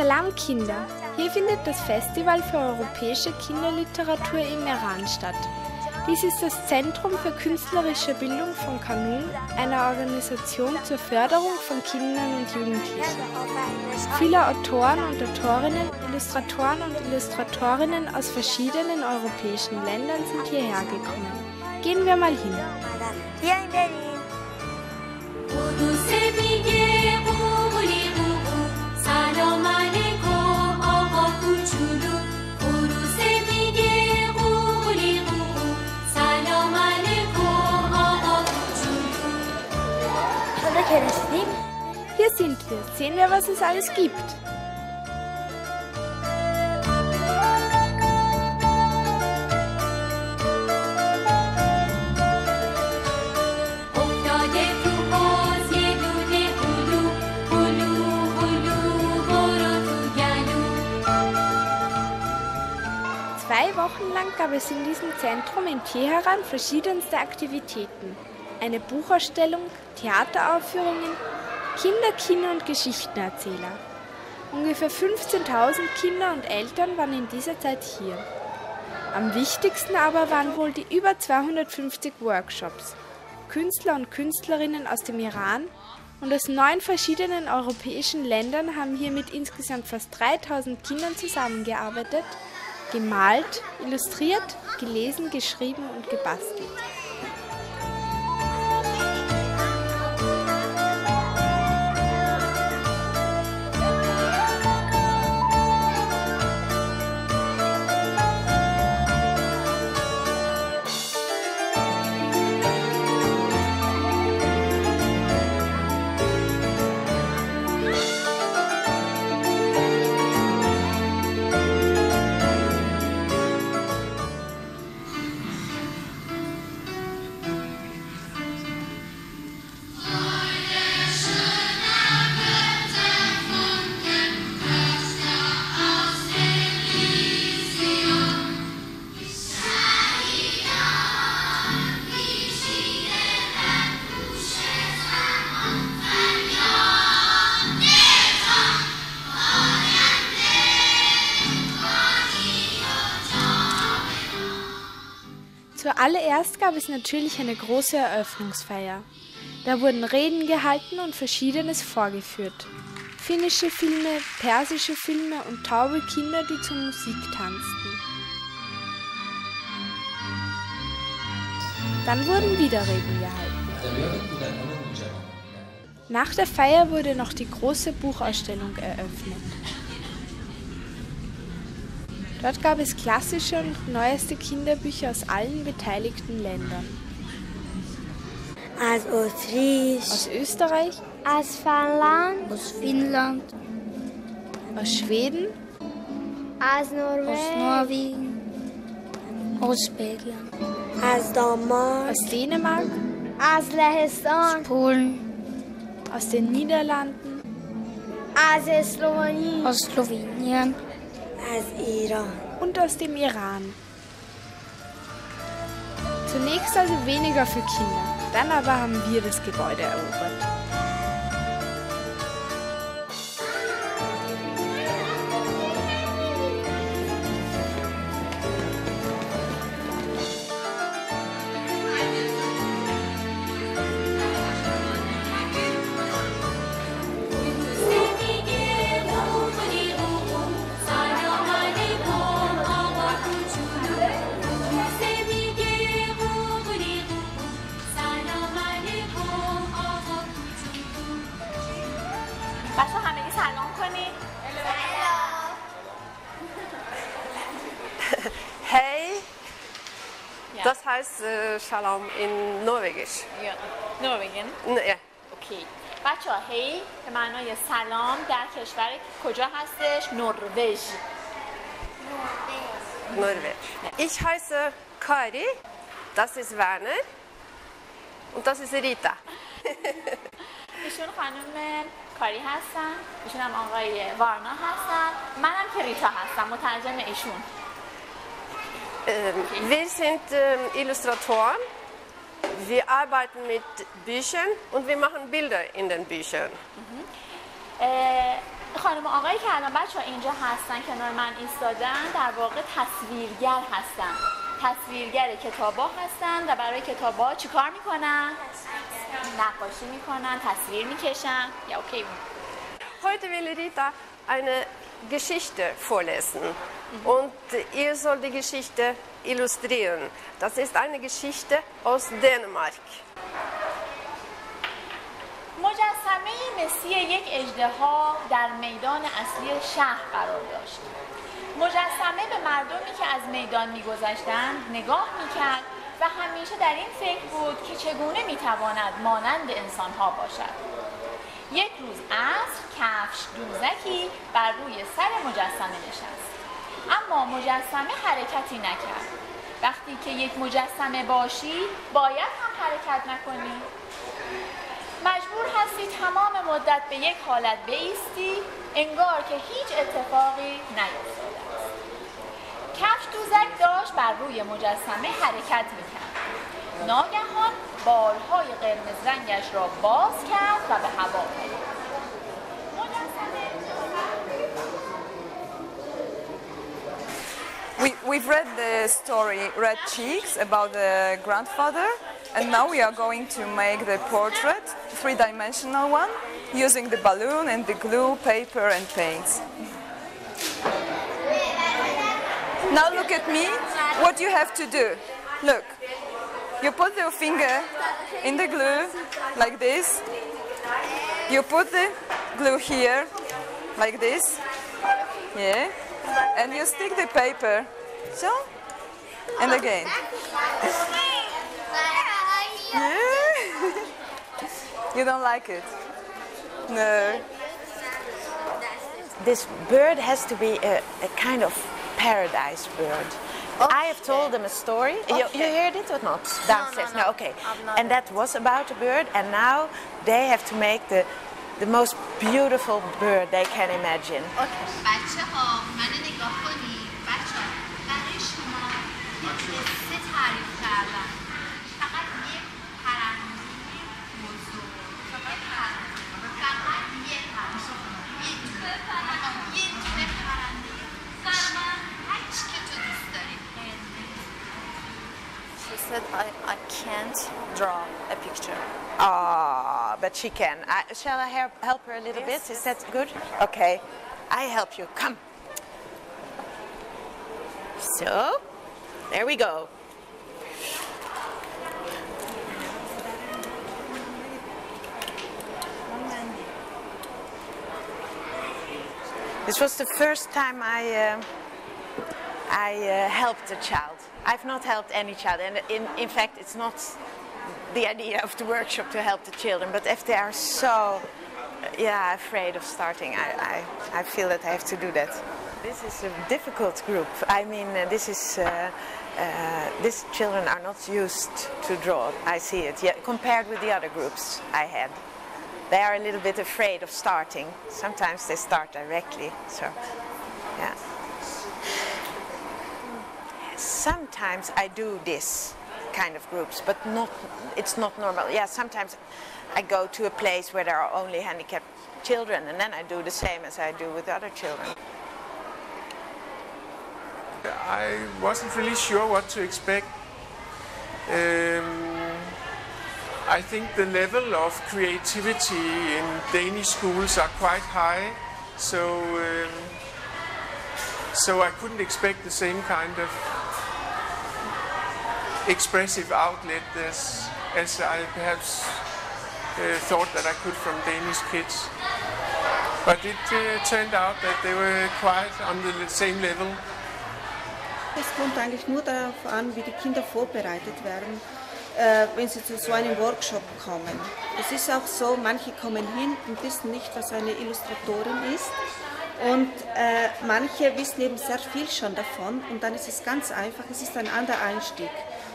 Salam Kinder! Hier findet das Festival für europäische Kinderliteratur im Iran statt. Dies ist das Zentrum für künstlerische Bildung von Kanun, einer Organisation zur Förderung von Kindern und Jugendlichen. Viele Autoren und Autorinnen, Illustratoren und Illustratorinnen aus verschiedenen europäischen Ländern sind hierher gekommen. Gehen wir mal hin! Hier in Berlin. Hier sind wir. Sehen wir, was es alles gibt. Zwei Wochen lang gab es in diesem Zentrum in Teheran verschiedenste Aktivitäten. Eine Buchausstellung, Theateraufführungen, Kinderkino und Geschichtenerzähler. Ungefähr 15.000 Kinder und Eltern waren in dieser Zeit hier. Am wichtigsten aber waren wohl die über 250 Workshops. Künstler und Künstlerinnen aus dem Iran und aus 9 verschiedenen europäischen Ländern haben hier mit insgesamt fast 3.000 Kindern zusammengearbeitet, gemalt, illustriert, gelesen, geschrieben und gebastelt. Zuallererst gab es natürlich eine große Eröffnungsfeier. Da wurden Reden gehalten und Verschiedenes vorgeführt. Finnische Filme, persische Filme und taube Kinder, die zur Musik tanzten. Dann wurden wieder Reden gehalten. Nach der Feier wurde noch die große Buchausstellung eröffnet. Dort gab es klassische und neueste Kinderbücher aus allen beteiligten Ländern. Aus Österreich, aus Finnland, aus Schweden, aus Norwegen, aus Belgien, aus Dänemark, aus Lehestan, aus Polen, aus den Niederlanden, aus Slowenien. Und aus dem Iran. Zunächst also weniger für Kinder, dann aber haben wir das Gebäude erobert. Hey, ja. Das heißt Shalom in Norwegisch. Ja, Norwegen? Ja. Okay. بچه ها هی به معنای سلام در کشور کجا هستش؟ نروژ. نروژ. Ich heiße Kari, das ist Werner und das ist Rita. ایشون خانم کاری هستن، ایشون هم آقای وارنا هستن، منم که ریتا هستم، مترجم ایشون. Wir sind Illustratoren, wir arbeiten mit Büchern und wir machen Bilder in den Büchern. خانم آقایی که الان بچه‌ها اینجا هستن کنار من ایستادن در واقع تصویرگر هستن. تصویرگر کتاب‌ها هستن و برای کتاب‌ها چیکار می‌کنن؟ نقاشی می‌کنن، تصویر می‌کشن. یا اوکی. Heute will Rita eine Geschichte vorlesen und ihr soll die Geschichte illustrieren. Das ist eine Geschichte aus Dänemark. مجسمه مثل یک اژدها در میدان اصلی شهر قرار داشت. مجسمه به مردمی که از میدان می‌گذشتند نگاه می‌کرد و همیشه در این فکر بود که چگونه می‌تواند مانند انسان‌ها باشد. یک روز عصر کفش دوزکی بر روی سر مجسمه نشست. اما مجسمه حرکتی نکرد. وقتی که یک مجسمه باشی باید هم حرکت نکنی. مجبور هستی تمام مدت به یک حالت بایستی انگار که هیچ اتفاقی نیفتاده است. کفش دوزک داشت بر روی مجسمه حرکت میکرد. ناگهان بالهای قرمز رنگش را باز کرد و به هوا پرید. We've read the story Red Cheeks about the grandfather. And now we are going to make the portrait, three-dimensional one, using the balloon and the glue, paper and paints. Now look at me, what you have to do. Look, you put your finger in the glue, like this. You put the glue here, like this. Yeah. And you stick the paper. So, and again. Yeah. You don't like it? No. This bird has to be a kind of paradise bird. Okay. I have told them a story. Okay. You heard it or not? Downstairs. No, okay. And that was about a bird, and now they have to make the most beautiful bird they can imagine. Okay. She said, I can't draw a picture. Ah, but she can. Shall I help her a little bit? Yes. Is that good? Okay, I help you. Come. So, there we go. This was the first time I helped a child. I've not helped any child, and in fact it's not the idea of the workshop to help the children, but if they are so afraid of starting, I feel that I have to do that. This is a difficult group. I mean, these children are not used to draw, I see it, compared with the other groups I had. They are a little bit afraid of starting. Sometimes they start directly, so, yeah. Sometimes I do this kind of groups, but it's not normal. Yeah, sometimes I go to a place where there are only handicapped children, and then I do the same as I do with other children. I wasn't really sure what to expect. I think the level of creativity in Danish schools are quite high, so I couldn't expect the same kind of expressive outlet as I perhaps thought that I could from Danish kids. But it turned out that they were quite on the same level. Es kommt eigentlich nur darauf an, wie die Kinder vorbereitet werden, wenn sie zu so einem Workshop kommen. Es ist auch so, manche kommen hin und wissen nicht, was eine Illustratorin ist. Und manche wissen eben sehr viel schon davon und dann ist es ganz einfach, es ist ein anderer Einstieg.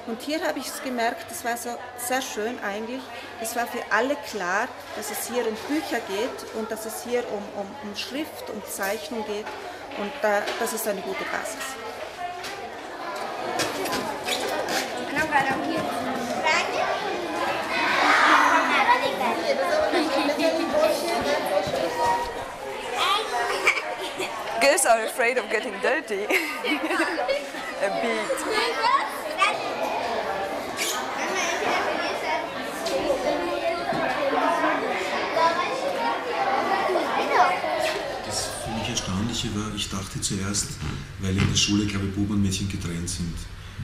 Und hier habe ich es gemerkt, das war so sehr schön eigentlich, es war für alle klar, dass es hier um Bücher geht und dass es hier um Schrift, um Zeichnen geht und das ist eine gute Basis. Girls are afraid of getting dirty. A bit. Das für mich Erstaunliche war, ich dachte zuerst, weil in der Schule, glaube ich, Buben und Mädchen getrennt sind.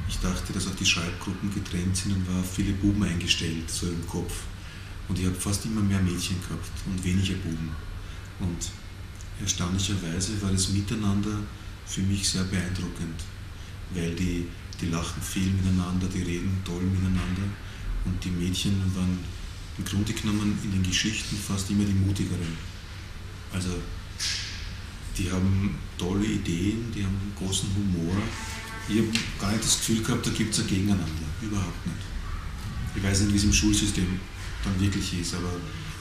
Ich dachte, dass auch die Schreibgruppen getrennt sind und war auf viele Buben eingestellt, so im Kopf. Und ich habe fast immer mehr Mädchen gehabt und weniger Buben. Und erstaunlicherweise war das Miteinander für mich sehr beeindruckend, weil die lachen viel miteinander, die reden toll miteinander und die Mädchen waren im Grunde genommen in den Geschichten fast immer die mutigeren. Also die haben tolle Ideen, die haben großen Humor. Ich habe gar nicht das Gefühl gehabt, da gibt es ein Gegeneinander, überhaupt nicht. Ich weiß nicht, wie es im Schulsystem dann wirklich ist, aber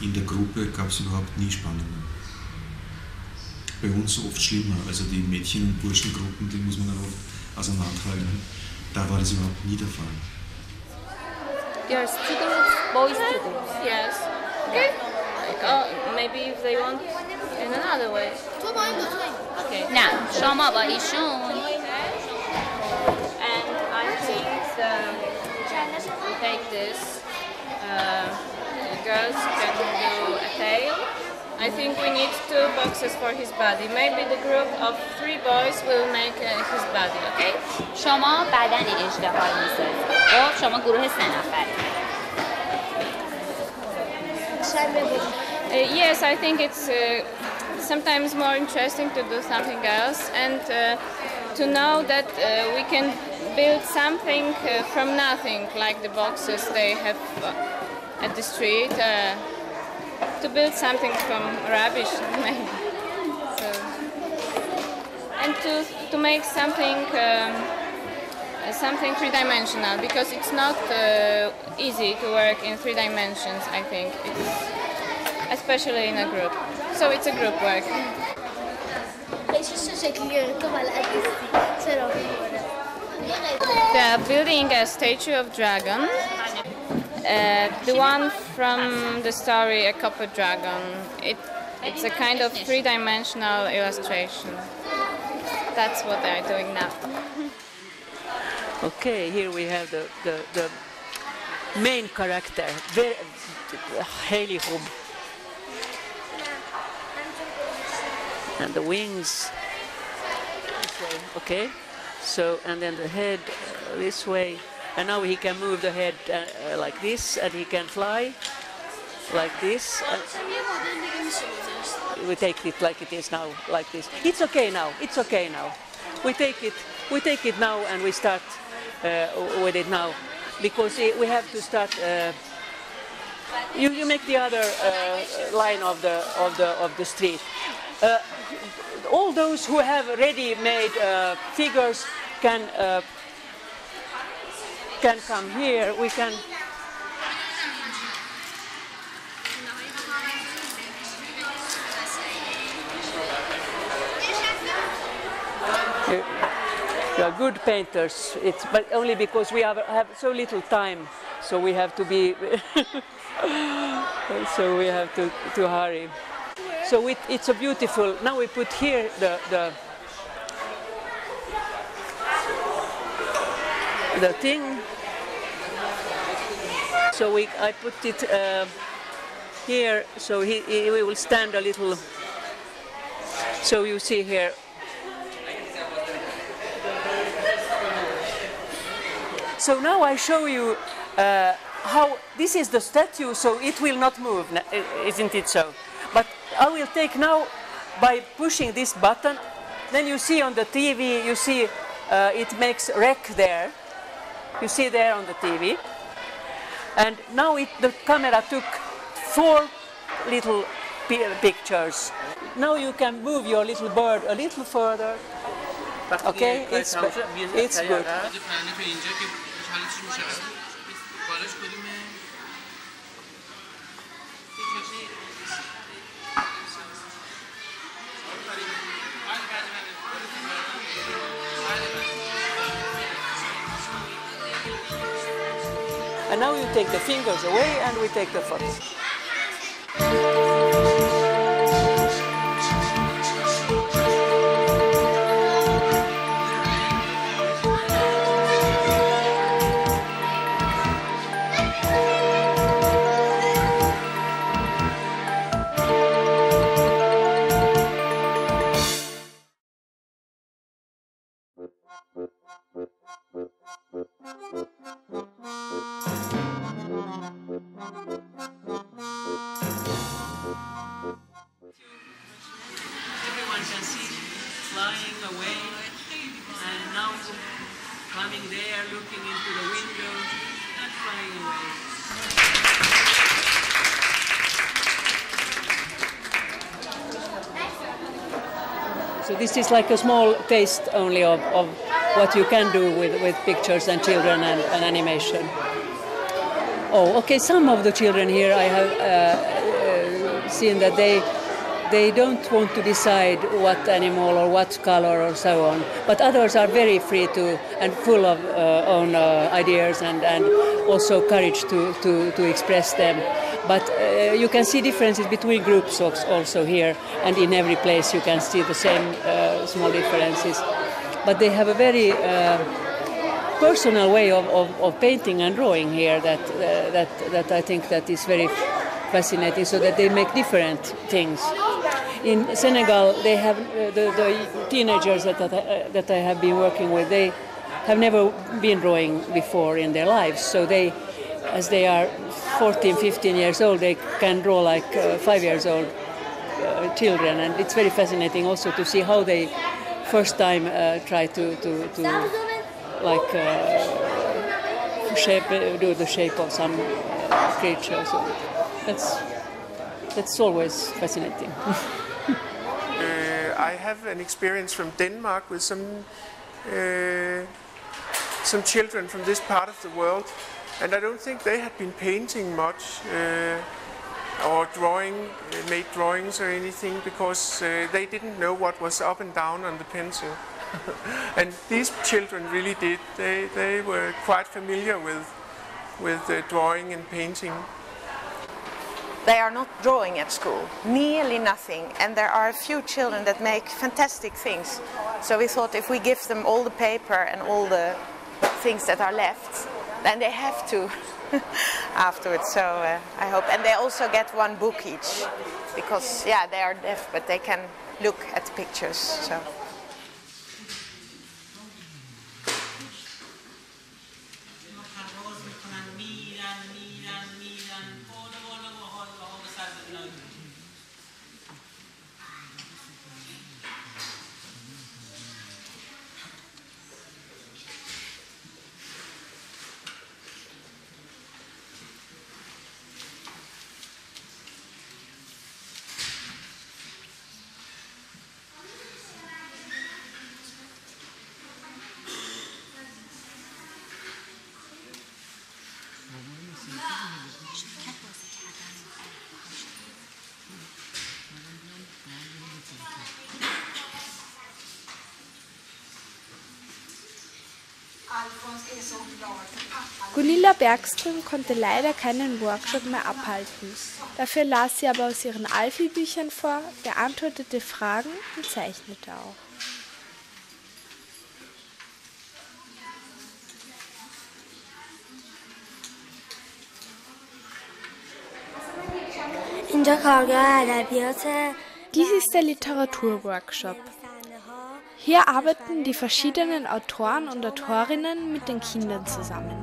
in der Gruppe gab es überhaupt nie Spannungen. Bei uns oft schlimmer, also die Mädchen- und Burschengruppen, die muss man dann oft auseinanderhalten. Da war das überhaupt nie der Fall. There are students, boys students. Yes. Okay. Maybe if they want in another way. Okay. Now, Shama ba Ishun. And I think we take this. Girls can do a tail. I think we need 2 boxes for his body. Maybe the group of 3 boys will make his body, okay? شما بدن اژدها رو می‌سازید. خب شما گروه 3 نفرید. Yes, I think it's sometimes more interesting to do something else and to know that we can build something from nothing, like the boxes they have at the street. To build something from rubbish, maybe. So. And to make something something 3-dimensional, because it's not easy to work in 3 dimensions. I think, it's, especially in a group. So it's a group work. They are building a statue of dragon. The one from the story A Copper Dragon. It's a kind of 3-dimensional illustration. That's what they are doing now. Okay, here we have the main character, Halihub. And the wings this way, okay? So, and then the head this way. And now he can move the head like this, and he can fly like this. We take it like it is now, like this. It's okay now. It's okay now. We take it now, and we start with it now, because we have to start. You make the other line of the street. All those who have ready-made figures can. Can come here, we can... We are good painters, but only because we have so little time, so we have to be... so we have to hurry. So it's a beautiful... Now we put here the thing. So I put it here, so we will stand a little. So you see here. So now I show you how this is the statue, so it will not move, isn't it so? But I will take now by pushing this button. Then you see on the TV, you see it makes wreck there. You see there on the TV. And now the camera took 4 little pictures. Now you can move your little bird a little further. Okay, it's good. And now you take the fingers away and we take the foot. Everyone can see flying away and now coming there, looking into the window and flying away. So this is like a small taste only of what you can do with pictures and children and animation. Oh, okay, some of the children here I have seen that they don't want to decide what animal or what color or so on, but others are very free to and full of own ideas and also courage to express them. But you can see differences between groups also here, and in every place you can see the same small differences. But they have a very personal way of painting and drawing here that I think that is very fascinating, so that they make different things. In Senegal, they have the teenagers that I have been working with, they have never been drawing before in their lives, so they, as they are 14, 15 years old, they can draw like 5-year-old children, and it's very fascinating also to see how they first time try to like shape, do the shape of some creature. So that's always fascinating. I have an experience from Denmark with some children from this part of the world, and I don't think they had been painting much or drawing, made drawings or anything, because they didn't know what was up and down on the pencil. And these children really did. They were quite familiar with drawing and painting. They are not drawing at school, nearly nothing, and there are a few children that make fantastic things. So we thought if we give them all the paper and all the things that are left, then they have to afterwards, so I hope. And they also get one book each, because yeah, they are deaf, but they can look at the pictures. So. Gunilla Bergström konnte leider keinen Workshop mehr abhalten. Dafür las sie aber aus ihren Alfie-Büchern vor, beantwortete Fragen und zeichnete auch. Dies ist der Literaturworkshop. Hier arbeiten die verschiedenen Autoren und Autorinnen mit den Kindern zusammen.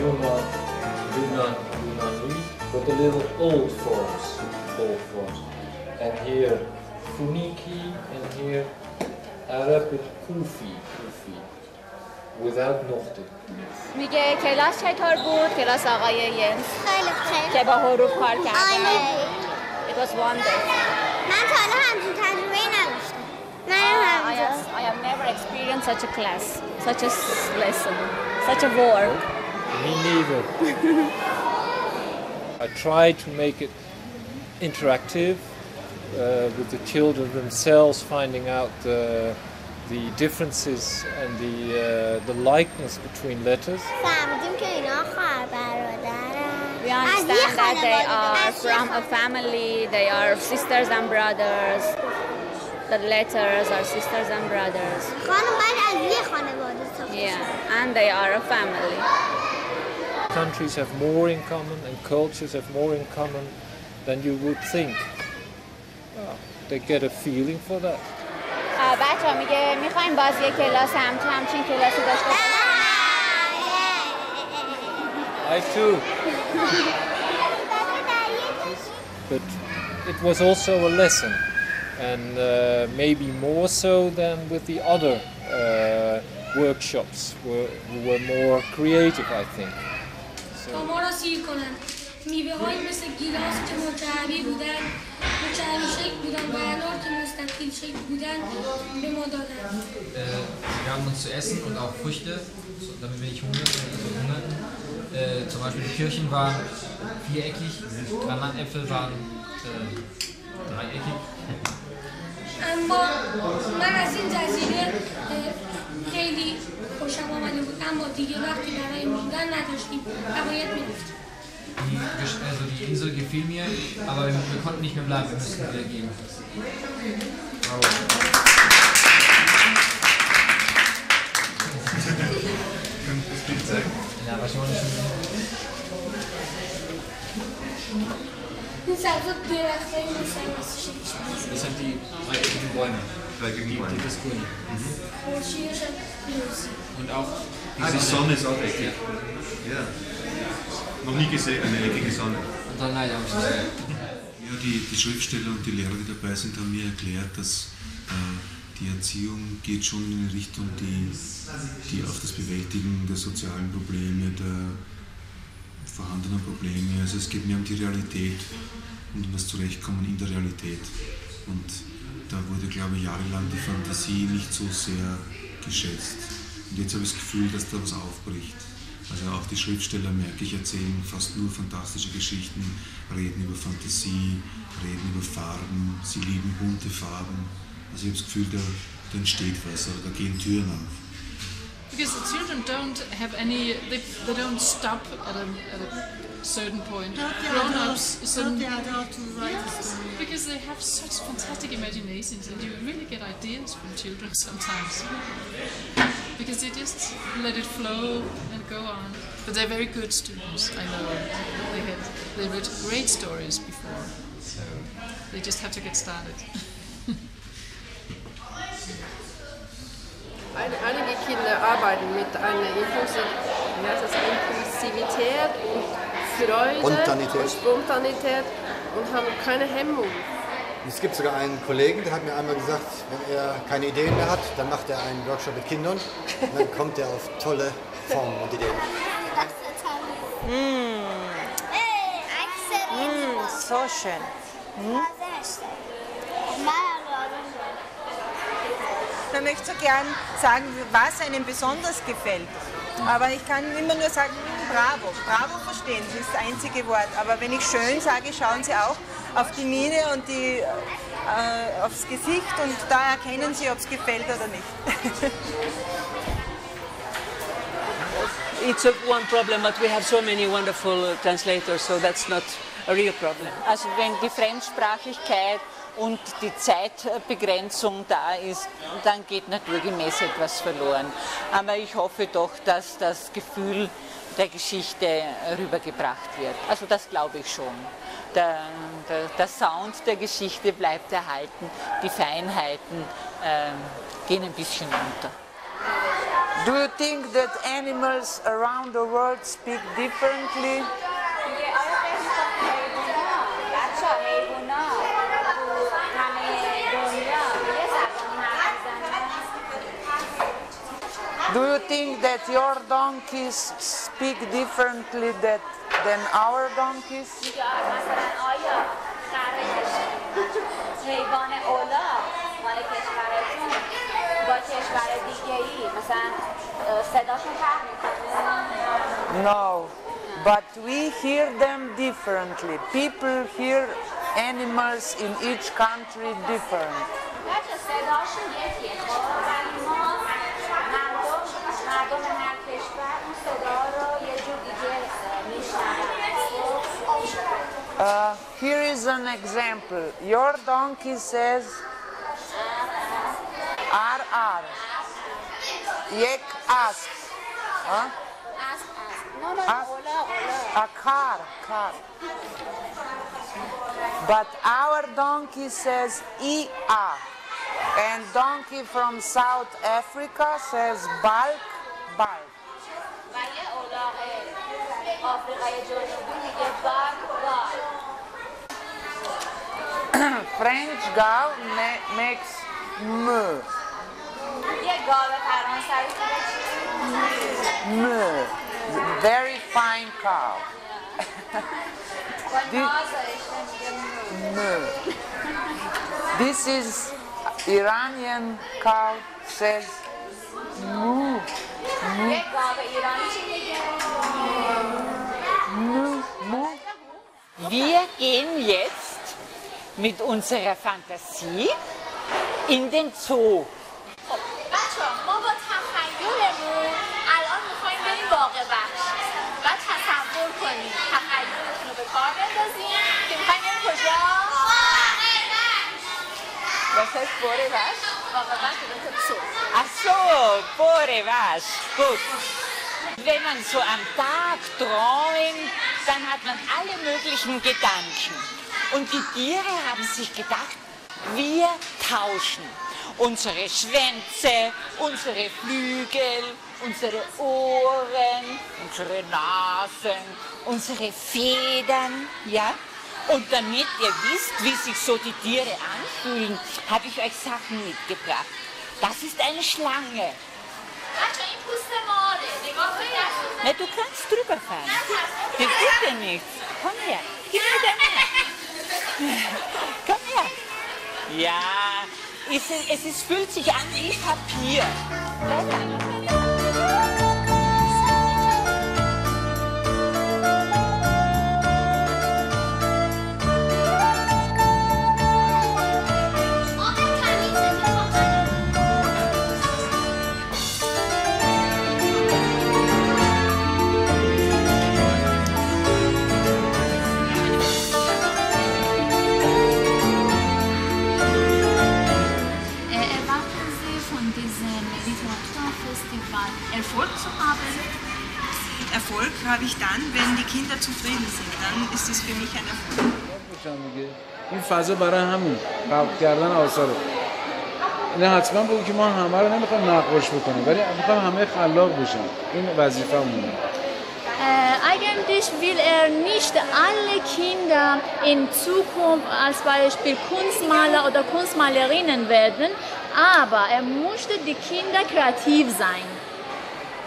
Yoma, do not read, but the little old forms. And here Funiki, and here Arapid Kufi, without nothing. میگه کلاس چطور بود؟ کلاس آقای ینس که با حروف کار کردن. It was wonderful. من تا حالا همچین تجربه‌ای نداشتم. I have never experienced such a class, such a lesson, such a war. Me neither. I tried to make it interactive with the children themselves, finding out the differences and the likeness between letters. We understand that they are from a family, they are sisters and brothers. The letters are sisters and brothers. Yeah, and they are a family. Countries have more in common and cultures have more in common than you would think. Well, they get a feeling for that. بچه‌ها میگه می‌خوایم باز یه کلاس همچین کلاسی داشته باشیم. I too. But it was also a lesson, and maybe more so than with the other workshops. We were more creative, I think. Sie gaben uns zu essen und auch Früchte, damit wir nicht hungern. Zum Beispiel die Kirchen waren viereckig, Grananäpfel waren dreieckig. Die Insel gefiel mir, aber wir konnten nicht mehr bleiben, wir mussten wieder gehen. Das sind die dreieckigen Bäume, die das Grün. Und auch die Sonne ist auch eckig. Ja. Noch nie gesehen, eine eckige Sonne. Und dann leider auch schon. Ja, die Schriftsteller und die Lehrer, die dabei sind, haben mir erklärt, dass die Erziehung geht schon in eine Richtung, die auf das Bewältigen der sozialen Probleme, der vorhandenen Probleme, also es geht mehr um die Realität und um das Zurechtkommen in der Realität. Und da wurde, glaube ich, jahrelang die Fantasie nicht so sehr geschätzt. Und jetzt habe ich das Gefühl, dass da was aufbricht. Also auch die Schriftsteller, merke ich, erzählen fast nur fantastische Geschichten, reden über Fantasie, reden über Farben, sie lieben bunte Farben. Also ich habe das Gefühl, da entsteht was, oder da gehen Türen auf. Because the children don't have any, they don't stop at a certain point. Grown-ups, because they have such fantastic imaginations, and you really get ideas from children sometimes. Because they just let it flow and go on. But they're very good students, I know. They read great stories before, so they just have to get started. Einige Kinder arbeiten mit einer Impulsivität und Freude und Spontanität und haben keine Hemmung. Es gibt sogar einen Kollegen, der hat mir einmal gesagt, wenn er keine Ideen mehr hat, dann macht er einen Workshop mit Kindern und dann kommt er auf tolle Formen und Ideen. So schön. Man möchte so gern sagen, was einem besonders gefällt. Aber ich kann immer nur sagen, bravo. Bravo verstehen, das ist das einzige Wort. Aber wenn ich schön sage, schauen Sie auch auf die Miene und aufs Gesicht. Und da erkennen Sie, ob es gefällt oder nicht. It's one problem, but we have so many wonderful translators, so that's not a real problem. Also wenn die Fremdsprachigkeit und die Zeitbegrenzung da ist, dann geht naturgemäß etwas verloren. Aber ich hoffe doch, dass das Gefühl der Geschichte rübergebracht wird. Also das glaube ich schon. Der Sound der Geschichte bleibt erhalten, die Feinheiten gehen ein bisschen unter. Do you think that animals around the world speak differently? Do you think that your donkeys speak differently than our donkeys? No, but we hear them differently. People hear animals in each country different. Here is an example. Your donkey says "ar ar." Yek ask. Huh? Ask ask. No no. Ask. Ola, ola. A car car. But our donkey says "ia," and donkey from South Africa says "balk balk." French gav makes m. M. Very fine cow. This is Iranian cow says moo. Wir gehen jetzt mit unserer Fantasie in den Zoo. Was heißt Borevash? Ach so, Borevash, gut. Wenn man so am Tag träumt, dann hat man alle möglichen Gedanken. Und die Tiere haben sich gedacht, wir tauschen unsere Schwänze, unsere Flügel, unsere Ohren, unsere Nasen, unsere Federn, ja? Und damit ihr wisst, wie sich so die Tiere anfühlen, habe ich euch Sachen mitgebracht. Das ist eine Schlange. Na, du kannst drüber fahren. Das tut dir nichts. Komm her. Gib mir deine Hand. Komm her. Ja, es fühlt sich an wie Papier. Erfolg habe ich dann, wenn die Kinder zufrieden sind, dann ist es für mich ein Erfolg. این فضا برای همون خلق کردن آثاره. نه حتما بگو که ما همه رو نمیخوایم نقاش بکنیم ولی میخوایم همه خلاق بشن. این وظیفه‌مونه. Eigentlich will nicht alle Kinder in Zukunft als Beispiel Kunstmaler oder Kunstmalerinnen werden, aber möchte die Kinder kreativ sein.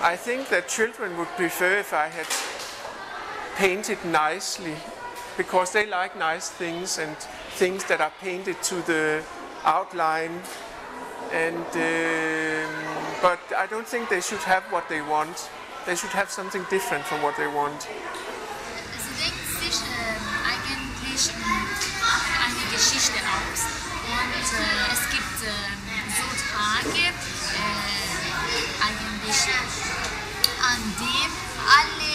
I think that children would prefer if I had painted nicely, because they like nice things and things that are painted to the outline. And but I don't think they should have what they want. They should have something different from what they want. Sie denken sich eigentlich eine Geschichte aus. Und es gibt so Tage, an dem alle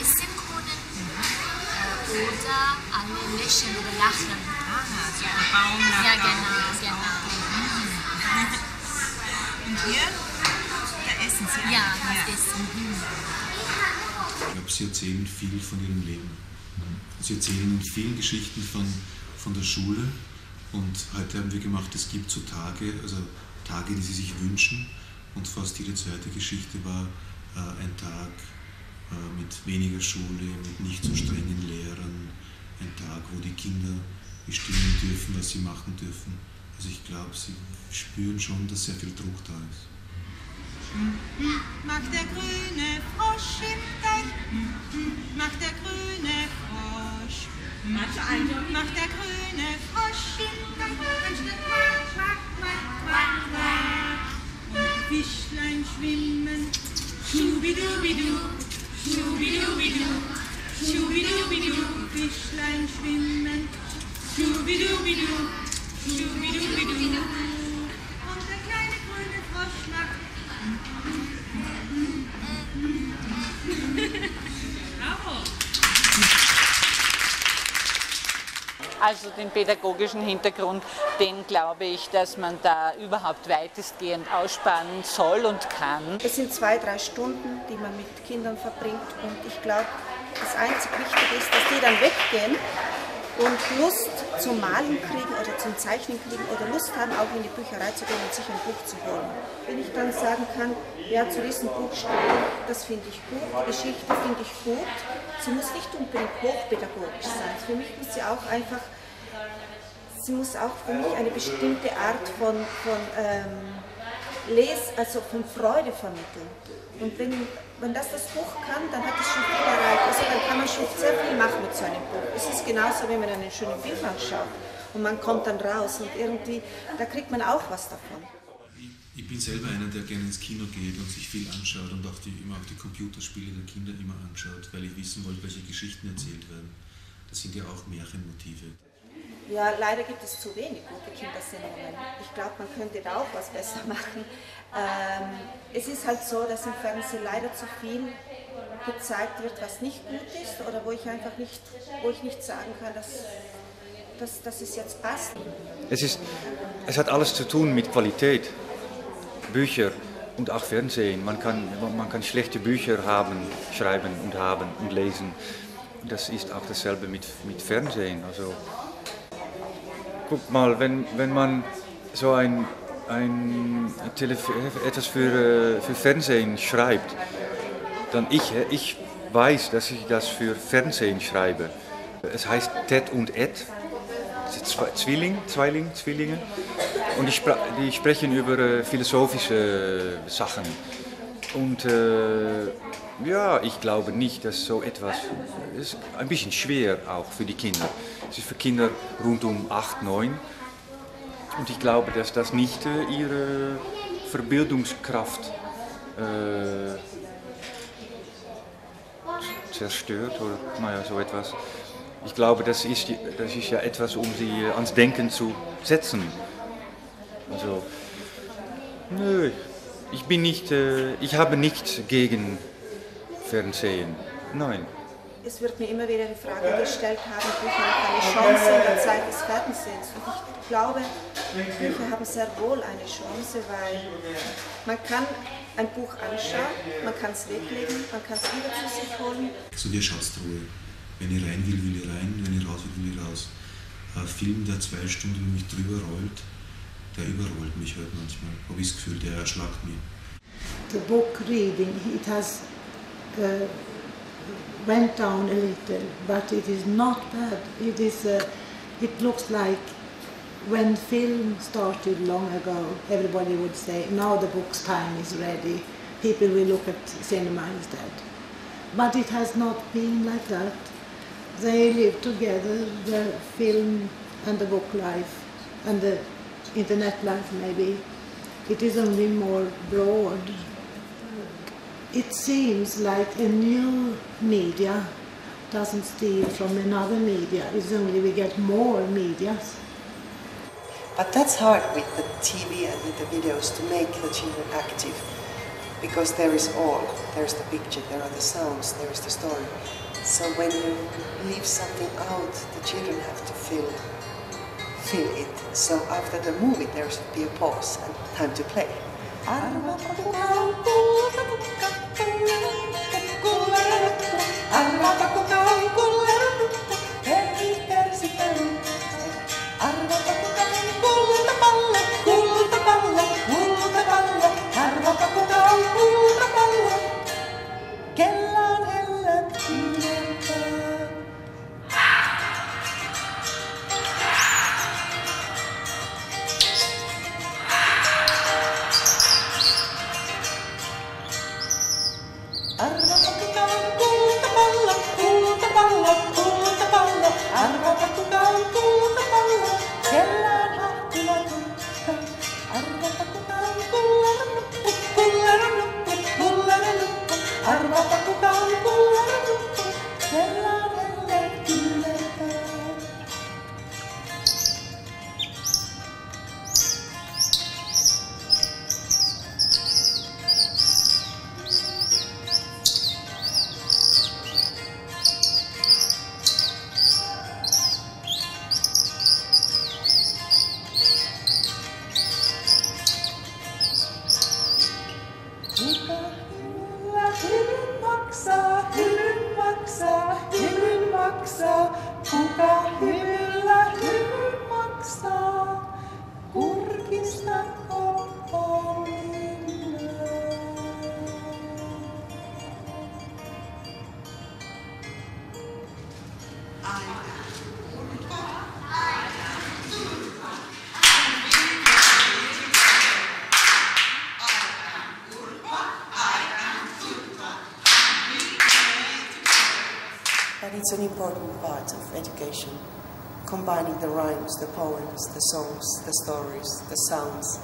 essen können oder alle lächeln oder lachen. Aha, so ein Baum nach ja, genau. Und hier? Da essen sie. Ja, da essen. Ich glaube, sie erzählen viel von ihrem Leben. Sie erzählen viele Geschichten von der Schule. Und heute haben wir gemacht, es gibt so Tage, also Tage, die sie sich wünschen. Und fast jede zweite Geschichte war ein Tag mit weniger Schule, mit nicht so strengen Lehrern, ein Tag, wo die Kinder bestimmen dürfen, was sie machen dürfen. Also ich glaube, sie spüren schon, dass sehr viel Druck da ist. Macht der grüne Frosch im Teich, macht der grüne Frosch, macht der grüne Frosch im Teich, und die Fischlein schwimmen, schubidubidu, schubidubidu, schubidubidu, Fischlein schwimmen, schubidubidu, schubidubidu, und der kleine grüne Frosch macht Also den pädagogischen Hintergrund, den glaube ich, dass man da überhaupt weitestgehend aussparen soll und kann. Es sind 2-3 Stunden, die man mit Kindern verbringt, und ich glaube, das einzig Wichtige ist, dass die dann weggehen und Lust zum Malen kriegen oder zum Zeichnen kriegen oder Lust haben, auch in die Bücherei zu gehen und sich ein Buch zu holen. Wenn ich dann sagen kann, ja, zu diesem Buch stehen, das finde ich gut, die Geschichte finde ich gut, sie muss nicht unbedingt hochpädagogisch sein. Für mich muss sie auch einfach, sie muss auch für mich eine bestimmte Art von Freude vermitteln. Und wenn das Buch kann, dann hat es schon viel erreicht. Also dann kann man schon sehr viel machen mit so einem Buch. Es ist genauso, wenn man einen schönen Film anschaut und man kommt dann raus und irgendwie, da kriegt man auch was davon. Ich bin selber einer, der gerne ins Kino geht und sich viel anschaut und auch immer auch die Computerspiele der Kinder immer anschaut, weil ich wissen wollte, welche Geschichten erzählt werden. Das sind ja auch Märchenmotive. Ja, leider gibt es zu wenig gute Kindersendungen. Ich glaube, man könnte da auch was besser machen. Es ist halt so, dass im Fernsehen leider zu viel gezeigt wird, was nicht gut ist oder wo ich einfach nicht, sagen kann, dass es jetzt passt. Es hat alles zu tun mit Qualität. Bücher und auch Fernsehen. Man kann schlechte Bücher schreiben und lesen. Das ist auch dasselbe mit Fernsehen. Also, guck mal, wenn man so etwas für Fernsehen schreibt, dann ich weiß, dass ich das für Fernsehen schreibe. Es heißt Ted und Ed, Zwillinge, und die sprechen über philosophische Sachen. Und ja, ich glaube nicht, dass so etwas, ist ein bisschen schwer auch für die Kinder. Es ist für Kinder rund um 8, 9 und ich glaube, dass das nicht ihre Verbildungskraft zerstört oder naja, so etwas. Ich glaube, das ist ja etwas, um sie ans Denken zu setzen. Also, nö. Ich habe nichts gegen Fernsehen. Nein. Es wird mir immer wieder die Frage gestellt, haben Bücher noch eine Chance in der Zeit des Fernsehens? Und ich glaube, Bücher haben sehr wohl eine Chance, weil man kann ein Buch anschauen, man kann es weglegen, man kann es wieder zu sich holen. So wie eine Schatztruhe. Wenn ich rein will, will ich rein, wenn ich raus will, will ich raus. Ein Film, der 2 Stunden über mich drüber rollt, der überrollt mich halt manchmal. Habe ich das Gefühl, der erschlagt mich. The book reading, it has went down a little, but it is not bad. It is, it looks like when film started long ago, everybody would say, now the book's time is ready. People will look at cinema instead. But it has not been like that. They live together, the film and the book life and the internet life maybe. It is only more broad. It seems like a new media doesn't steal from another media. It's only we get more media. But that's hard with the TV and with the videos to make the children active, because there is all. There is the picture, there are the sounds, there is the story. So when you leave something out, the children have to feel it. So after the movie there should be a pause and time to play. It's an important part of education, combining the rhymes, the poems, the songs, the stories, the sounds,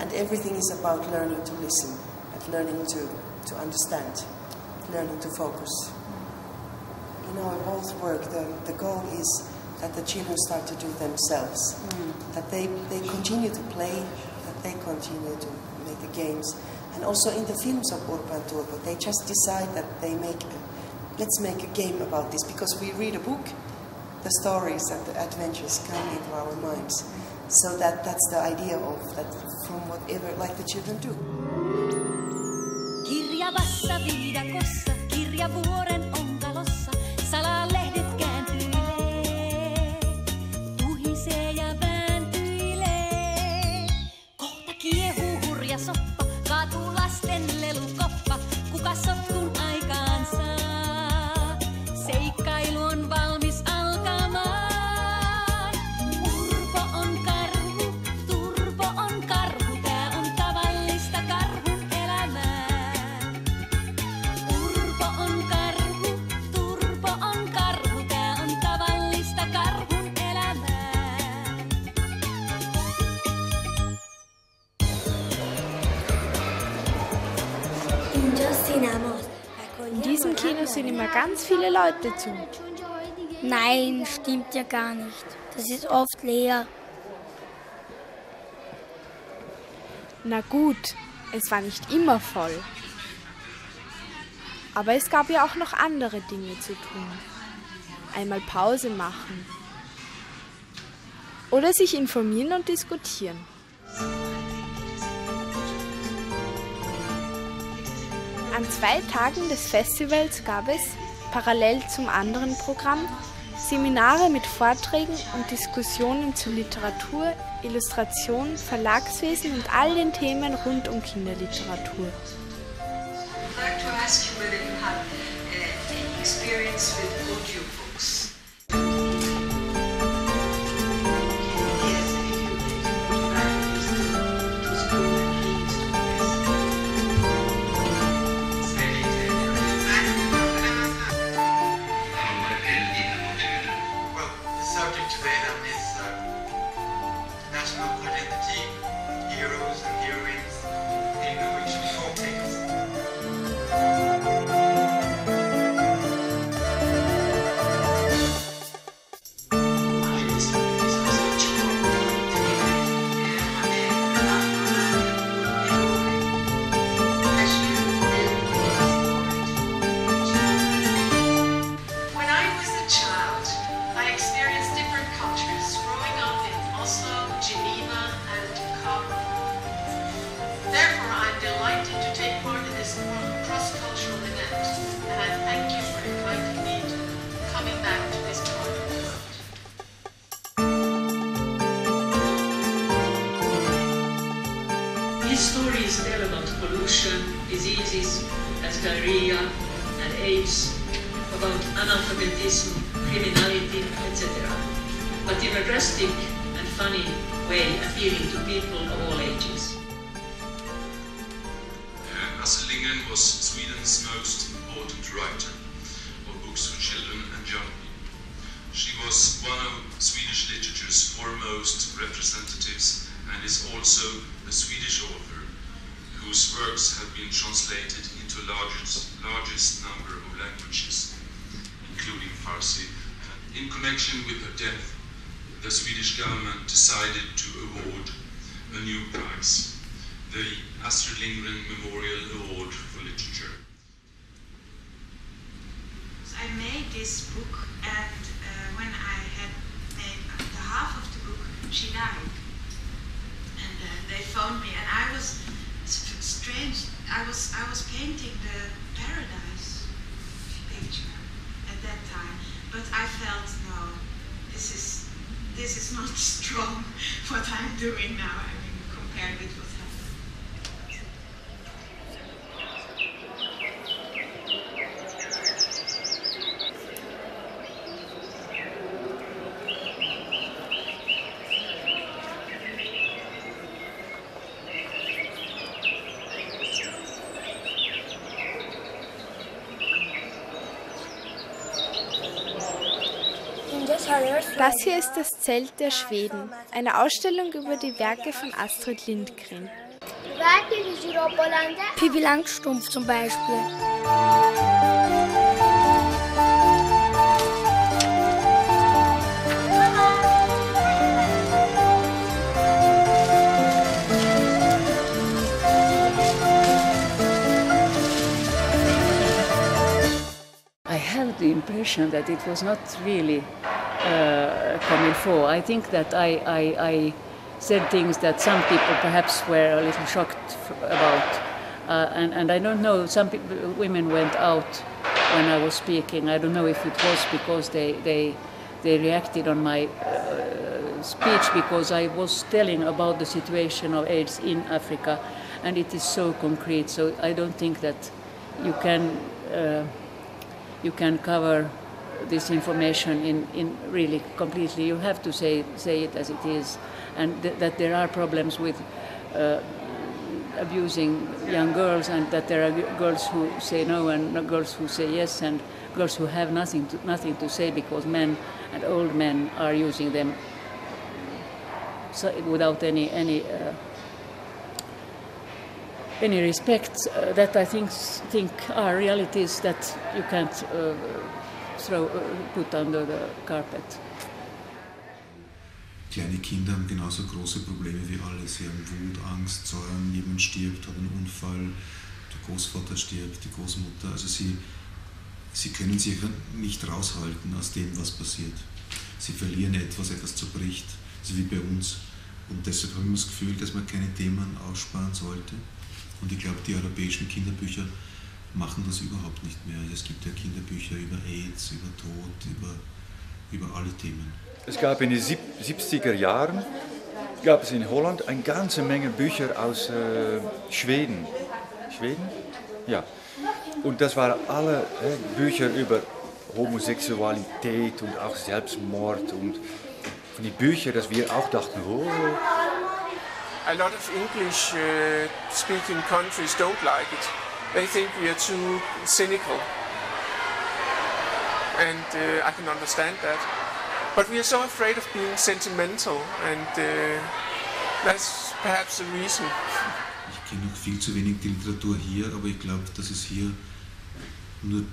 and everything is about learning to listen, and learning to understand, learning to focus. In our both work, the goal is that the children start to do themselves, that they continue to play, that they continue to make the games, and also in the films of Urban Turku, they just decide that they make let's make a game about this, because we read a book, the stories and the adventures come into our minds. So that's the idea of that, from whatever, like the children do. Kirja vassa viidakossa, kirja vuoren onkalossa, salalehdet kääntyilee, tuhisee ja vääntyilee. Kohta kiehuu hurja soppa, kaatuu lasten lelukoppa, kuka sotkun aikaan saa. In diesem Kino sind immer ganz viele Leute zu. Nein, stimmt ja gar nicht. Das ist oft leer. Na gut, es war nicht immer voll. Aber es gab ja auch noch andere Dinge zu tun. Einmal Pause machen. Oder sich informieren und diskutieren. An 2 Tagen des Festivals gab es, parallel zum anderen Programm, Seminare mit Vorträgen und Diskussionen zu Literatur, Illustration, Verlagswesen und all den Themen rund Kinderliteratur. I painting the paradise picture at that time, but I felt, no, this is not strong what I'm doing now, I mean, compared with what happened. Das hier ist das Zelt der Schweden, eine Ausstellung über die Werke von Astrid Lindgren. Pippi Langstrumpf zum Beispiel. I have the impression that it was not really coming forward. I think that I said things that some people perhaps were a little shocked about, and I don't know, some people, women went out when I was speaking. I don't know if it was because they reacted on my speech, because I was telling about the situation of AIDS in Africa, and it is so concrete, so I don't think that you can cover this information in really completely. You have to say it as it is, and that there are problems with abusing young girls, and that there are girls who say no and girls who say yes, and girls who have nothing to say because men and old men are using them, so without any respect. That I think are realities that you can't put under the carpet. Kleine Kinder haben genauso große Probleme wie alle. Sie haben Wut, Angst, Sorgen, jemand stirbt, hat einen Unfall, der Großvater stirbt, die Großmutter. Also sie können sich nicht raushalten aus dem, was passiert. Sie verlieren etwas zerbricht, so wie bei uns. Und deshalb habe ich das Gefühl, dass man keine Themen aussparen sollte. Und ich glaube, die europäischen Kinderbücher machen das überhaupt nicht mehr. Es gibt ja Kinderbücher über AIDS, über Tod, über alle Themen. Es gab in den 70er Jahren, gab es in Holland eine ganze Menge Bücher aus Schweden. Schweden? Ja. Und das waren alle Bücher über Homosexualität und auch Selbstmord. Und von den Büchern, dass wir auch dachten, oh. A lot of English speaking countries don't like it. They think we are too cynical, and I can understand that. But we are so afraid of being sentimental, and that's perhaps the reason. Ich kenne noch viel zu wenig die Literatur hier, aber ich glaube, dass es hier nur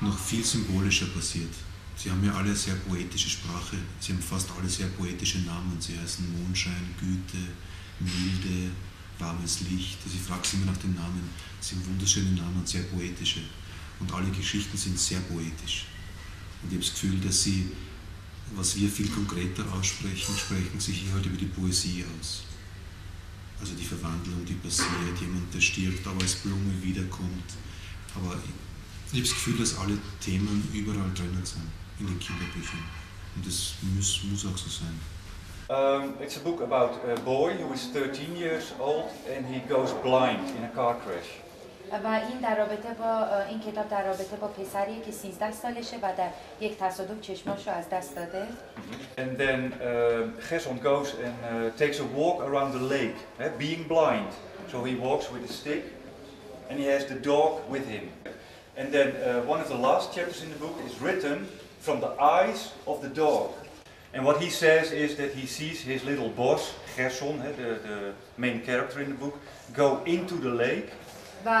noch viel symbolischer passiert. Sie haben ja alle sehr poetische Sprache. Sie haben fast alle sehr poetische Namen. Sie heißen Mondschein, Güte, Milde, warmes Licht. Also ich frage sie immer nach den Namen. Sie haben wunderschöne Namen und sehr poetische. Und alle Geschichten sind sehr poetisch. Und ich habe das Gefühl, dass sie, was wir viel konkreter aussprechen, sprechen sich hier halt über die Poesie aus. Also die Verwandlung, die passiert, jemand, der stirbt, aber als Blume wiederkommt. Aber ich habe das Gefühl, dass alle Themen überall drinnen sind, in den Kinderbüchern. Und das muss auch so sein. It's a book about a boy who is 13 years old and he goes blind in a car crash. And then Gerson goes and takes a walk around the lake, being blind. So he walks with a stick and he has the dog with him. And then one of the last chapters in the book is written from the eyes of the dog. And what he says is that he sees his little boss, Gerson, the main character in the book, go into the lake. And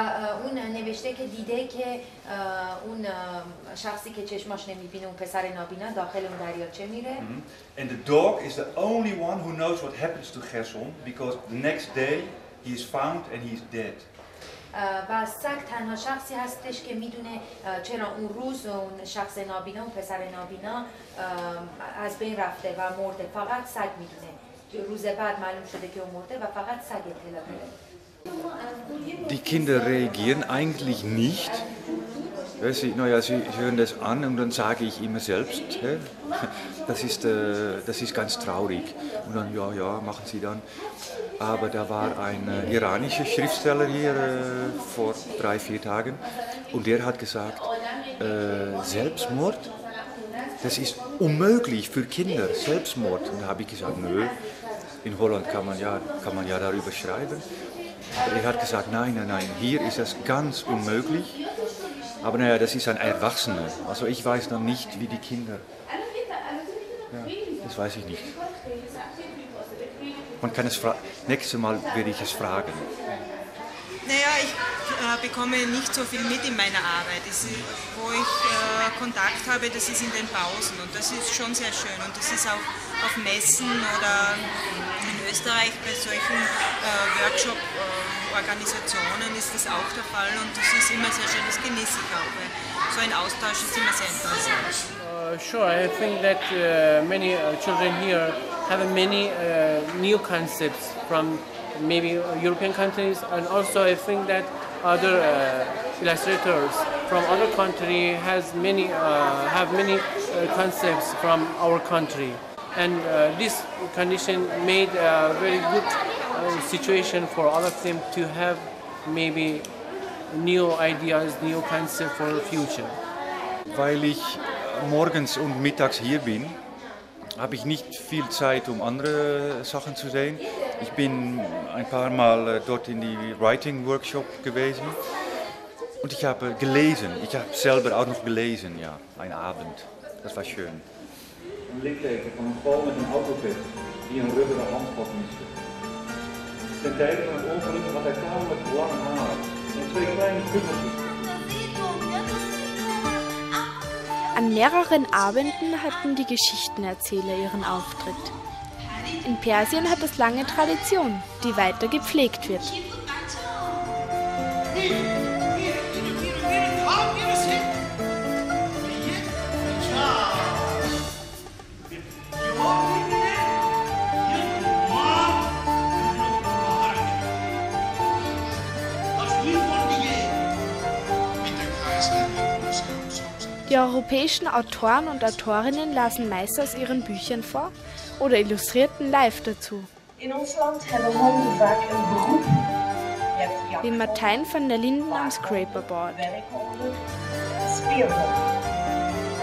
the dog is the only one who knows what happens to Gerson, because the next day he is found and he is dead. و سگ تنها شخصی هستش که میدونه چرا اون روز اون شخص نابینا اون پسر نابینا از بین رفته و مرده. فقط سگ میدونه. روز بعد معلوم شده که اون مرده و فقط سگ اطلاع داره. die Kinder reagieren eigentlich nicht. Naja, sie hören das an und dann sage ich immer selbst, das ist ganz traurig. Und dann, ja, ja, machen sie dann. Aber da war ein iranischer Schriftsteller hier vor 3, 4 Tagen und der hat gesagt, Selbstmord, das ist unmöglich für Kinder, Selbstmord. Und da habe ich gesagt, nö, in Holland kann man ja darüber schreiben. Er hat gesagt, nein, nein, nein, hier ist das ganz unmöglich. Aber naja, das ist ein Erwachsener. Also ich weiß dann nicht, wie die Kinder. Ja, das weiß ich nicht. Man kann es fragen. Nächstes Mal werde ich es fragen. Naja, ich bekomme nicht so viel mit in meiner Arbeit. Wo ich Kontakt habe, das ist in den Pausen. Und das ist schon sehr schön. Und das ist auch auf Messen oder in Österreich bei solchen Workshop-Organisationen ist das auch der Fall. Und das ist immer sehr schön. Das genieße ich auch. So ein Austausch ist immer sehr interessant. Sure, I think that many children here have many new concepts from maybe European countries, and also I think that other illustrators from other countries have many concepts from our country, and this condition made a very good situation for all of them to have maybe new ideas, new concepts for the future. Weil ich morgens und mittags hier bin, habe ich nicht viel Zeit, um andere Sachen zu sehen. Ich bin ein paar Mal dort in die Writing Workshop gewesen und ich habe gelesen. Ich habe selber auch noch gelesen, ja, einen Abend. Das war schön. Ein Linkleven von einem Fall mit einem Autofit, die een rubberen handvat miste. Ten tijde van het ongeluk had hij tamelijk lange haren en 2 kleine pupiltjes. An mehreren Abenden hatten die Geschichtenerzähler ihren Auftritt. In Persien hat es lange Tradition, die weiter gepflegt wird. Die europäischen Autoren und Autorinnen lasen meist aus ihren Büchern vor oder illustrierten live dazu. In Russland haben Hunde vaak een beroep. Wie Martijn van der Linden am Scraperboard.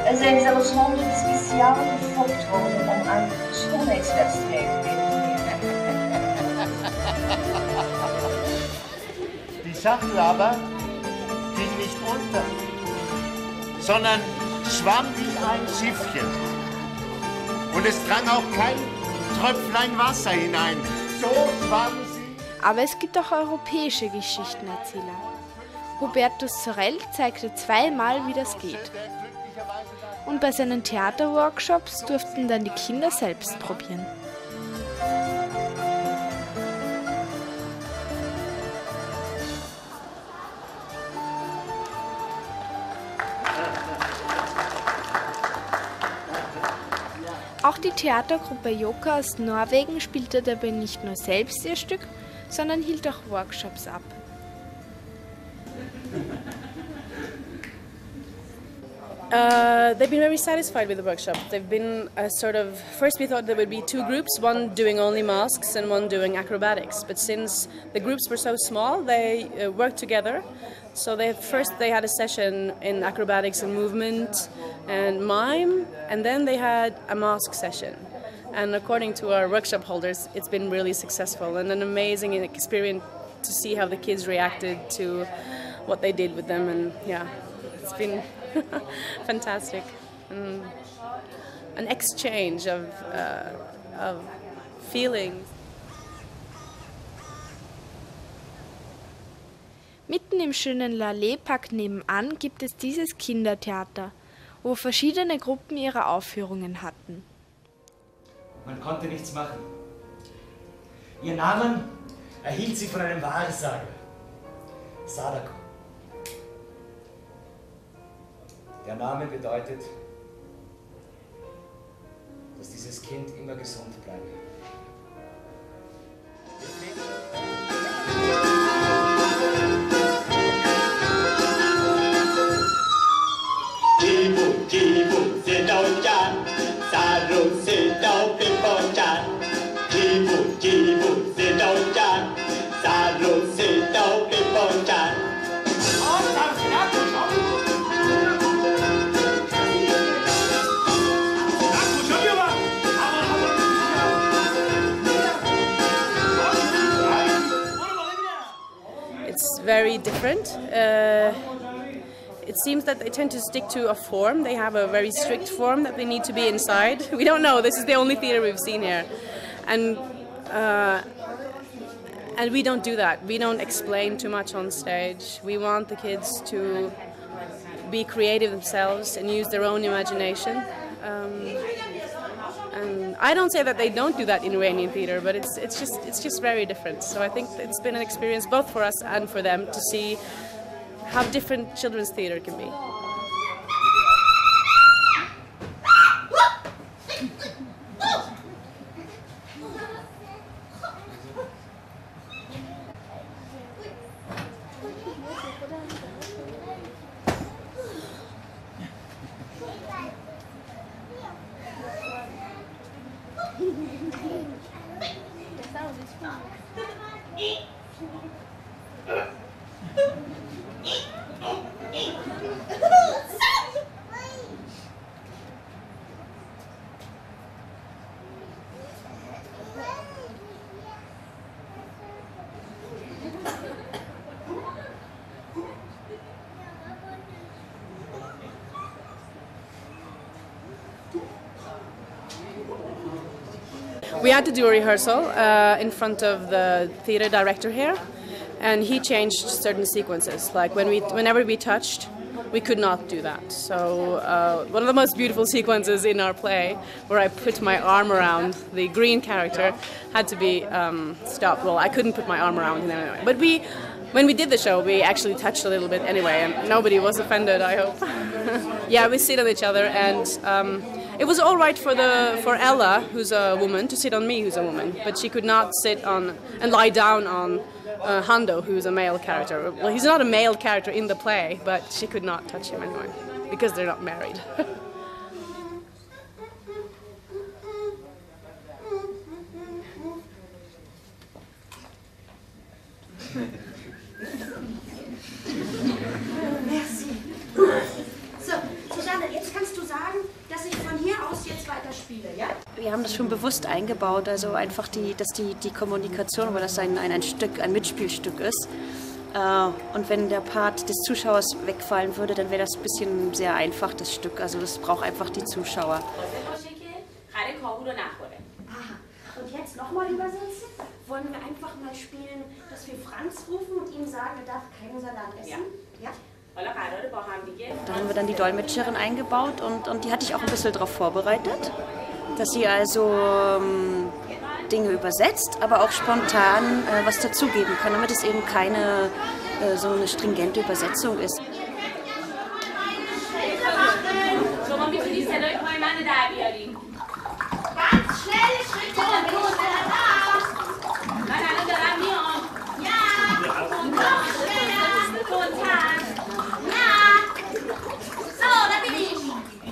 Er zijn zelfs honden speciaal gefokt worden om aan schoonheidswedstrijden deelzunemen. Die Sachen aber ging nicht unter, sondern schwamm wie ein Schiffchen. Und es drang auch kein Tröpflein Wasser hinein. So schwammen sie. Aber es gibt auch europäische Geschichtenerzähler. Hubertus Sorel zeigte zweimal, wie das geht. Und bei seinen Theaterworkshops durften dann die Kinder selbst probieren. Auch die Theatergruppe Joka aus Norwegen spielte dabei nicht nur selbst ihr Stück, sondern hielt auch Workshops ab. They've been very satisfied with the workshop. They've been first we thought there would be 2 groups, one doing only masks and one doing acrobatics. But since the groups were so small, they worked together. So first they had a session in acrobatics and movement and mime, and then they had a mask session. And according to our workshop holders, it's been really successful and an amazing experience to see how the kids reacted to what they did with them. And yeah, it's been fantastic. And an exchange of feelings. Mitten im schönen Laleh-Park nebenan gibt es dieses Kindertheater, wo verschiedene Gruppen ihre Aufführungen hatten. Man konnte nichts machen. Ihr Namen erhielt sie von einem Wahrsager, Sadako. Der Name bedeutet, dass dieses Kind immer gesund bleibt. Deswegen very different. It seems that they tend to stick to a form. They have a very strict form that they need to be inside. We don't know. This is the only theater we've seen here. And we don't do that. We don't explain too much on stage. We want the kids to be creative themselves and use their own imagination. And I don't say that they don't do that in Iranian theater, but it's just very different. So I think it's been an experience both for us and for them to see how different children's theater can be. We had to do a rehearsal in front of the theater director here, and he changed certain sequences. Like whenever we touched, we could not do that. So one of the most beautiful sequences in our play, where I put my arm around the green character, had to be stopped. Well, I couldn't put my arm around him anyway. But when we did the show, we actually touched a little bit anyway, and nobody was offended, I hope. Yeah, we sit on each other and. It was all right for Ella, who's a woman, to sit on me, who's a woman, but she could not sit on and lie down on Hando, who's a male character. Well, he's not a male character in the play, but she could not touch him anyway because they're not married. Wir haben das schon bewusst eingebaut, also einfach, dass die Kommunikation, weil das ein Mitspielstück ist. Und wenn der Part des Zuschauers wegfallen würde, dann wäre das ein bisschen sehr einfach, das Stück. Also das braucht einfach die Zuschauer. Aha. Und jetzt nochmal übersetzen. Wollen wir einfach mal spielen, dass wir Franz rufen und ihm sagen, er darf keinen Salat essen? Ja. Da haben wir dann die Dolmetscherin eingebaut und die hatte ich auch ein bisschen darauf vorbereitet, dass sie also Dinge übersetzt, aber auch spontan was dazugeben kann, damit es eben keine so eine stringente Übersetzung ist.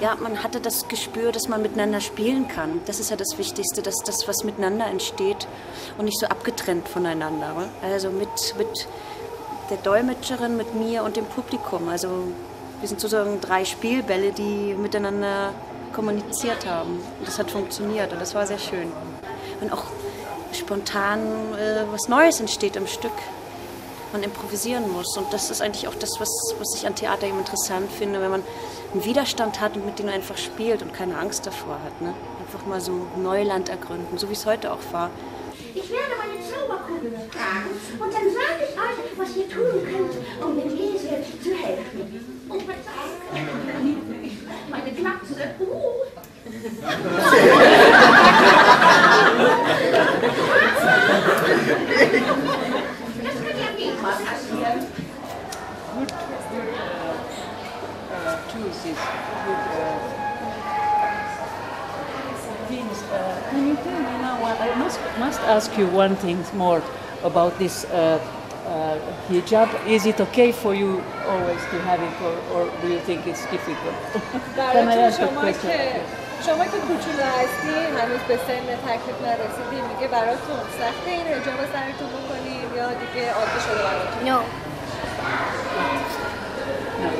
Ja, man hatte das Gespür, dass man miteinander spielen kann. Das ist ja das Wichtigste, dass das, was miteinander entsteht und nicht so abgetrennt voneinander. Also mit der Dolmetscherin, mit mir und dem Publikum. Also wir sind sozusagen 3 Spielbälle, die miteinander kommuniziert haben. Und das hat funktioniert und das war sehr schön. Und auch spontan was Neues entsteht im Stück. Man improvisieren muss und das ist eigentlich auch das, was ich an Theater eben interessant finde, wenn man einen Widerstand hat und mit dem man einfach spielt und keine Angst davor hat. Ne? Einfach mal so Neuland ergründen, so wie es heute auch war. Ich werde meine Zauberkugel fragen und dann sage ich euch, was ihr tun könnt, um dem Esel zu helfen. Und meine Klapse, I must ask you one thing more about this hijab. Is it okay for you always to have it, or do you think it's difficult? Can I ask a question? شما که کوچولو هستی هنوز به سن تکلیف نرسیدی میگه براتون سخته این حجاب سرتون بکنیم یا دیگه عادی شده براتون؟ No.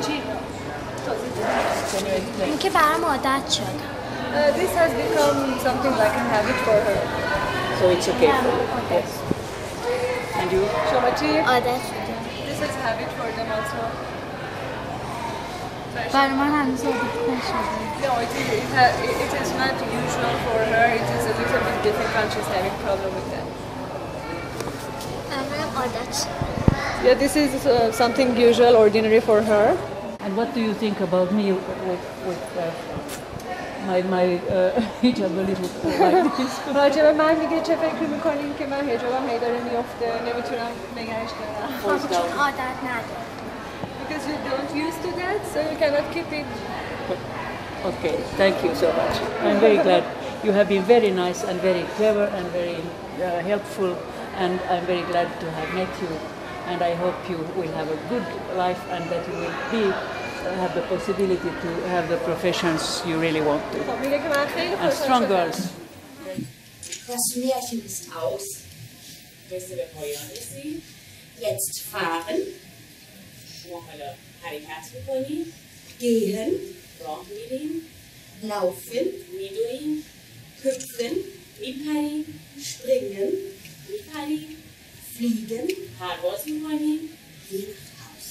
چی؟ اینکه برام عادت شد. This has become something like a habit for her. So it's okay for her. Yes. And you? Shomati? Oh, that's okay. This is have it for them also. No, it is not usual for her. It is a little bit difficult. She's having problem with that. Yeah, this is something usual, ordinary for her. And what do you think about me with my hijab a little like this? راجب من میگه چه فکر میکنین که من حجابم هی داره میفته نمیتونم نگهش دارم. Because you don't used to that, so you cannot keep it. Okay, thank you so much. I'm very glad. You have been very nice and very clever and very helpful. And I'm very glad to have met you, and I hope you will have a good life and that you will have the possibility to have the professions you really want to. And strong girls. Das Märchen ist aus. Beste der Polyonisi. Jetzt fahren. Schwunghalle Harikatsu-Pony. Gehen. Brauchmidin. Laufen. Midurin. Hüpfen. Mipari. Springen. Party, fliegen, Haarwurzeln holen, gehen nach Haus.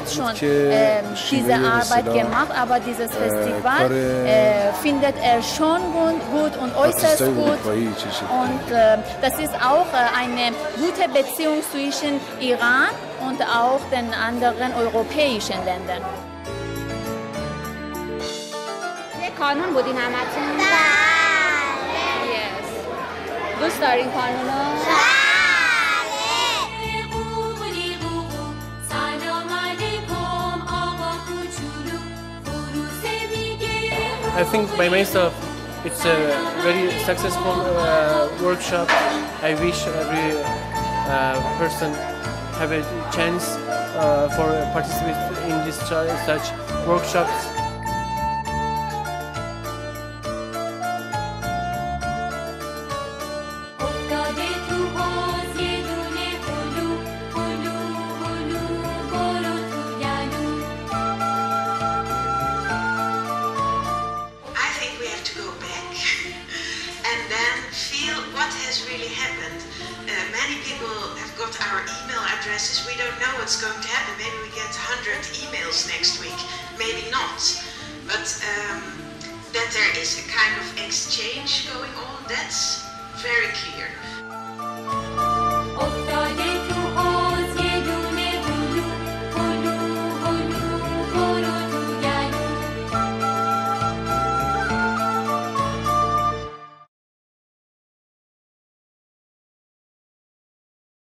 Hat schon diese Arbeit gemacht, aber dieses Festival findet schon gut und äußerst gut. Und das ist auch eine gute Beziehung zwischen Iran und auch den anderen europäischen Ländern. Kanun بودین همتون؟ بله. Yes. دوست دارین کانون؟ I think by myself it's a very successful workshop. I wish every person have a chance for participate in this such workshops. That there is a kind of exchange going on, that's very clear.